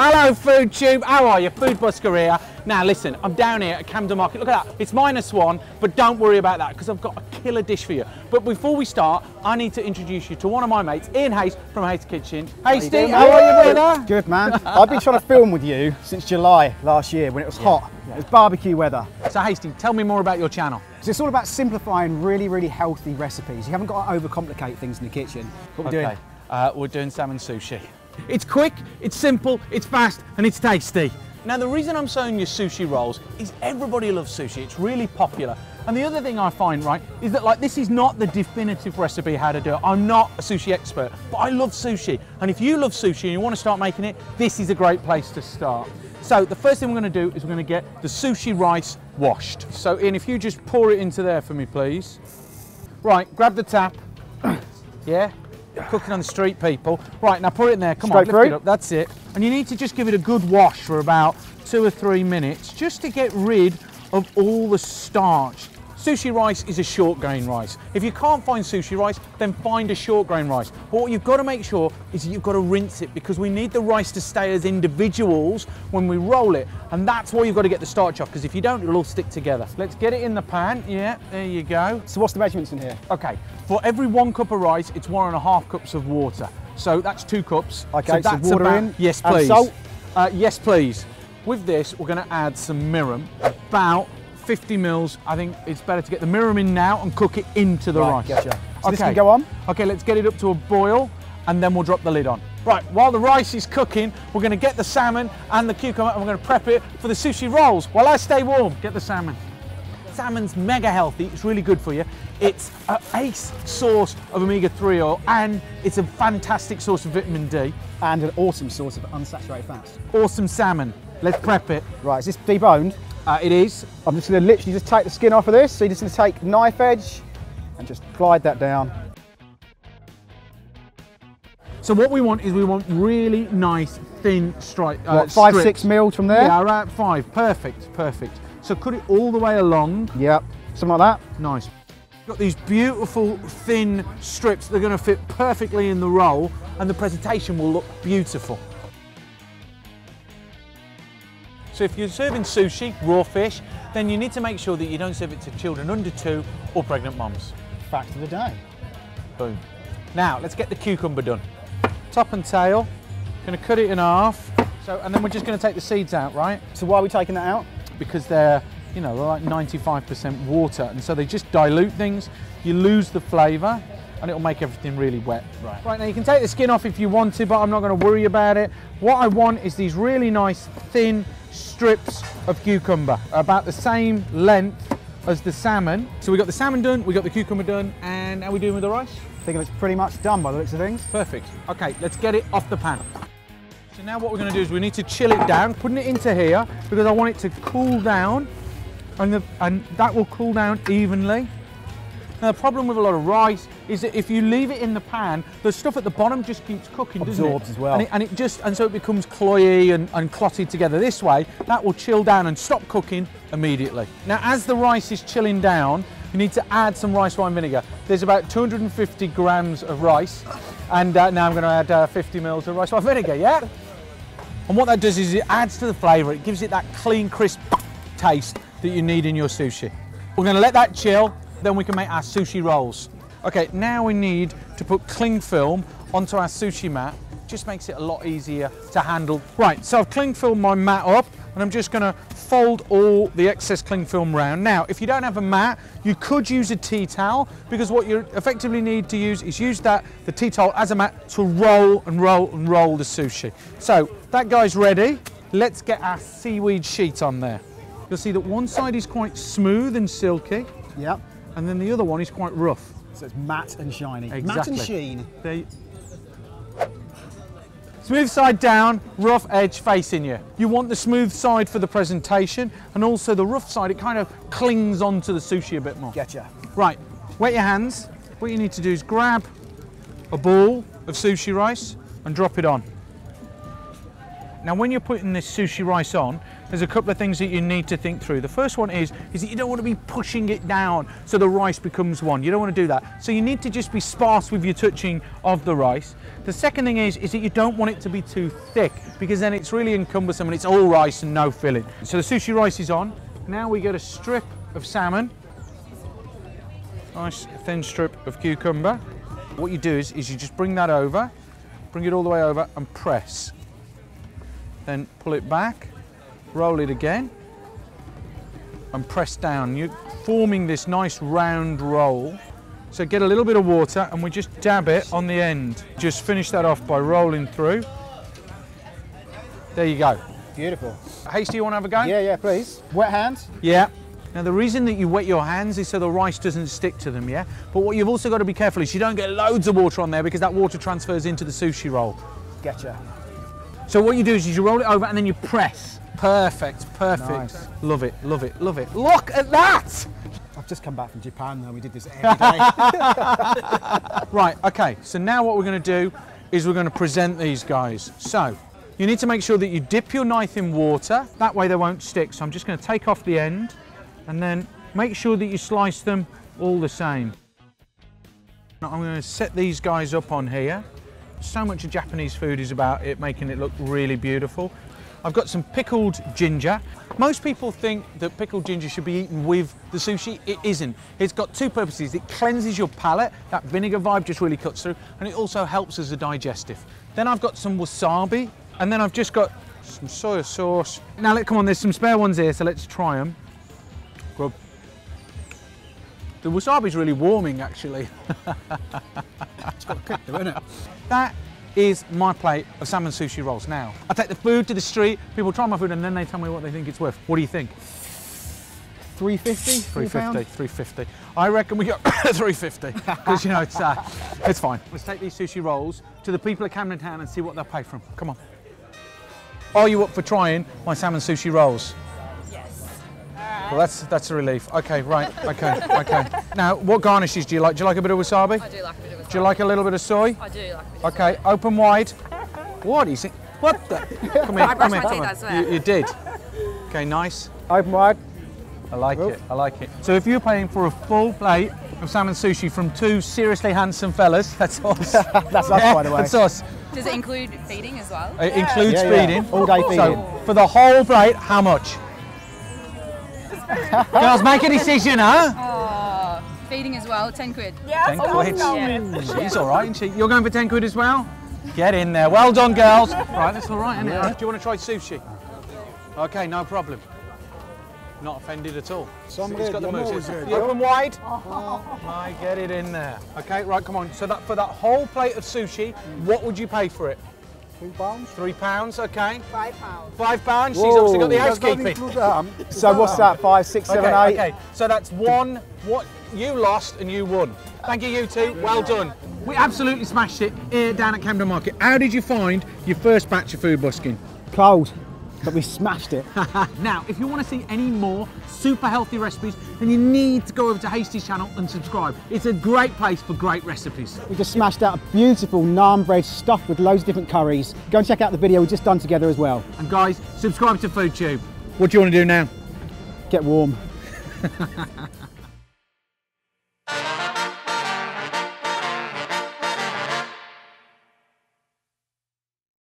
Hello Food Tube, how are you? Food Busker here. Now listen, I'm down here at Camden Market. Look at that, it's -1, but don't worry about that because I've got a killer dish for you. But before we start, I need to introduce you to one of my mates, Ian Haste from Haste's Kitchen. Haste, how are you, brother? Good man. I've been trying to film with you since July last year when it was hot. It was barbecue weather. So Hasty, tell me more about your channel. So it's all about simplifying really healthy recipes. You haven't got to overcomplicate things in the kitchen. What are we doing? We're doing salmon sushi. It's quick, it's simple, it's fast, and it's tasty. Now the reason I'm showing you sushi rolls is everybody loves sushi, it's really popular. And the other thing I find, right, is that like this is not the definitive recipe how to do it. I'm not a sushi expert, but I love sushi. And if you love sushi and you want to start making it, this is a great place to start. So the first thing we're going to do is we're going to get the sushi rice washed. So Ian, if you just pour it into there for me, please. Right, grab the tap. Yeah? Cooking on the street, people. Right, now pour it in there, come on, lift it up, that's it. And you need to just give it a good wash for about 2 or 3 minutes just to get rid of all the starch. Sushi rice is a short grain rice. If you can't find sushi rice, then find a short grain rice. But what you've got to make sure is you've got to rinse it because we need the rice to stay as individuals when we roll it. And that's why you've got to get the starch off because if you don't, it'll all stick together. Let's get it in the pan. Yeah, there you go. So what's the measurements in here? Okay, for every 1 cup of rice, it's 1.5 cups of water. So that's 2 cups. Okay, so that's water in. Yes, please. And salt? Yes, please. With this, we're going to add some mirin, about 50 mils, I think it's better to get the mirin in now and cook it into the rice. Gotcha. So this can go on? Okay, let's get it up to a boil and then we'll drop the lid on. Right, while the rice is cooking, we're going to get the salmon and the cucumber and we're going to prep it for the sushi rolls while I stay warm. Get the salmon. Salmon's mega healthy, it's really good for you. It's an ace source of omega-3 oil and it's a fantastic source of vitamin D. And an awesome source of unsaturated fats. Awesome salmon. Let's prep it. Right, is this deboned? It is. I'm just going to literally just take the skin off of this. So you're just going to take knife edge and just glide that down. So what we want is we want really nice thin strips. 5-6 mils from there? Yeah, around 5. Perfect, perfect. So cut it all the way along. Yep, something like that. Nice. Got these beautiful thin strips. They're going to fit perfectly in the roll and the presentation will look beautiful. So if you're serving sushi, raw fish, then you need to make sure that you don't serve it to children under 2 or pregnant mums. Fact of the day. Boom. Now, let's get the cucumber done. Top and tail, gonna cut it in half. So, and then we're just gonna take the seeds out, right? So why are we taking that out? Because they're, you know, they're like 95% water, and so they just dilute things, you lose the flavour, and it'll make everything really wet. Right, now you can take the skin off if you want to, but I'm not gonna worry about it. What I want is these really nice, thin, strips of cucumber about the same length as the salmon. So we got the salmon done, we got the cucumber done, and how are we doing with the rice? I think it's pretty much done by the looks of things. Perfect. Okay, let's get it off the pan. So now what we're going to do is we need to chill it down, putting it into here because I want it to cool down, and that will cool down evenly. Now the problem with a lot of rice is that if you leave it in the pan, the stuff at the bottom just keeps cooking, doesn't it? Absorbs as well. And so it becomes cloyy and clotted together. This way, that will chill down and stop cooking immediately. Now as the rice is chilling down, you need to add some rice wine vinegar. There's about 250 grams of rice, and now I'm going to add 50 mils of rice wine vinegar, yeah? And what that does is it adds to the flavour, it gives it that clean, crisp taste that you need in your sushi. We're going to let that chill, then we can make our sushi rolls. Okay, now we need to put cling film onto our sushi mat. Just makes it a lot easier to handle. Right, so I've cling filmed my mat up and I'm just gonna fold all the excess cling film round. Now, if you don't have a mat, you could use a tea towel because what you effectively need to use is use the tea towel as a mat to roll and roll and roll the sushi. So, that guy's ready. Let's get our seaweed sheet on there. You'll see that one side is quite smooth and silky. Yep. And then the other one is quite rough. So it's matte and shiny. Exactly. Matte and sheen. Smooth side down, rough edge facing you. You want the smooth side for the presentation and also the rough side, it kind of clings onto the sushi a bit more. Getcha. Right, wet your hands. What you need to do is grab a ball of sushi rice and drop it on. Now when you're putting this sushi rice on, there's a couple of things that you need to think through. The first one is that you don't want to be pushing it down so the rice becomes one. You don't want to do that. So you need to just be sparse with your touching of the rice. The second thing is that you don't want it to be too thick, because then it's really cumbersome and it's all rice and no filling. So the sushi rice is on. Now we get a strip of salmon, nice thin strip of cucumber. What you do is you just bring that over, bring it all the way over and press. Then pull it back, roll it again, and press down. You're forming this nice round roll. So get a little bit of water and we just dab it on the end. Just finish that off by rolling through. There you go. Beautiful. Haste, you want to have a go? Yeah, please. Wet hands? Yeah. Now the reason that you wet your hands is so the rice doesn't stick to them, yeah? But what you've also got to be careful is you don't get loads of water on there, because that water transfers into the sushi roll. Getcha. So what you do is you roll it over and then you press. Perfect, perfect. Nice. Love it, love it, love it. Look at that! I've just come back from Japan though, we did this every day. Right, okay, so now what we're going to do is we're going to present these guys. So, you need to make sure that you dip your knife in water, that way they won't stick. So I'm just going to take off the end and then make sure that you slice them all the same. Now I'm going to set these guys up on here. So much of Japanese food is about it making it look really beautiful. I've got some pickled ginger. Most people think that pickled ginger should be eaten with the sushi. It isn't. It's got two purposes. It cleanses your palate, that vinegar vibe just really cuts through, and it also helps as a digestive. Then I've got some wasabi. And then I've just got some soy sauce. Now, come on, there's some spare ones here, so let's try them. Grub. The wasabi's really warming, actually. It's got a kick to it, isn't it? That is my plate of salmon sushi rolls. Now, I take the food to the street, people try my food, and then they tell me what they think it's worth. What do you think? 350? 350, 350. I reckon we got 350, because you know, it's fine. Let's take these sushi rolls to the people of Camden Town and see what they'll pay for them. Come on. Are you up for trying my salmon sushi rolls? Yes. Well, that's a relief. Okay, right, okay, okay. Now, what garnishes do you like? Do you like a bit of wasabi? I do like a bit of wasabi. Do you like a little bit of soy? I do like a bit of soy. Okay, open wide. What is it? What the? Come here, I brushed my teeth, I swear. You did. Okay, nice. Open wide. I like it, I like it. So if you're paying for a full plate of salmon sushi from two seriously handsome fellas, that's us. That's us, by the way. That's us. Does it include feeding as well? It includes feeding. Yeah. All day feeding. So for the whole plate, how much? Girls, make a decision, huh? Feeding as well, 10 quid. Yeah, 10 quid. Yeah. She's all right, isn't she? You're going for 10 quid as well? Get in there. Well done, girls. Right, that's all right, isn't it? Do you want to try sushi? Okay, no problem. Not offended at all. Somebody's got the moves. Open wide. I get it in there. Okay, right, come on. So that for that whole plate of sushi, what would you pay for it? £3. £3, okay. £5. £5. She's obviously got the housekeeping. So what's that? 5, 6, 7, 8. Okay. So that's one. What you lost and you won. Thank you, you two. Well done. We absolutely smashed it here down at Camden Market. How did you find your first batch of food busking? Cold. But we smashed it. Now, if you want to see any more super healthy recipes, then you need to go over to Haste's channel and subscribe. It's a great place for great recipes. We just smashed out a beautiful naan bread stuffed with loads of different curries. Go and check out the video we've just done together as well. And guys, subscribe to Food Tube. What do you want to do now? Get warm.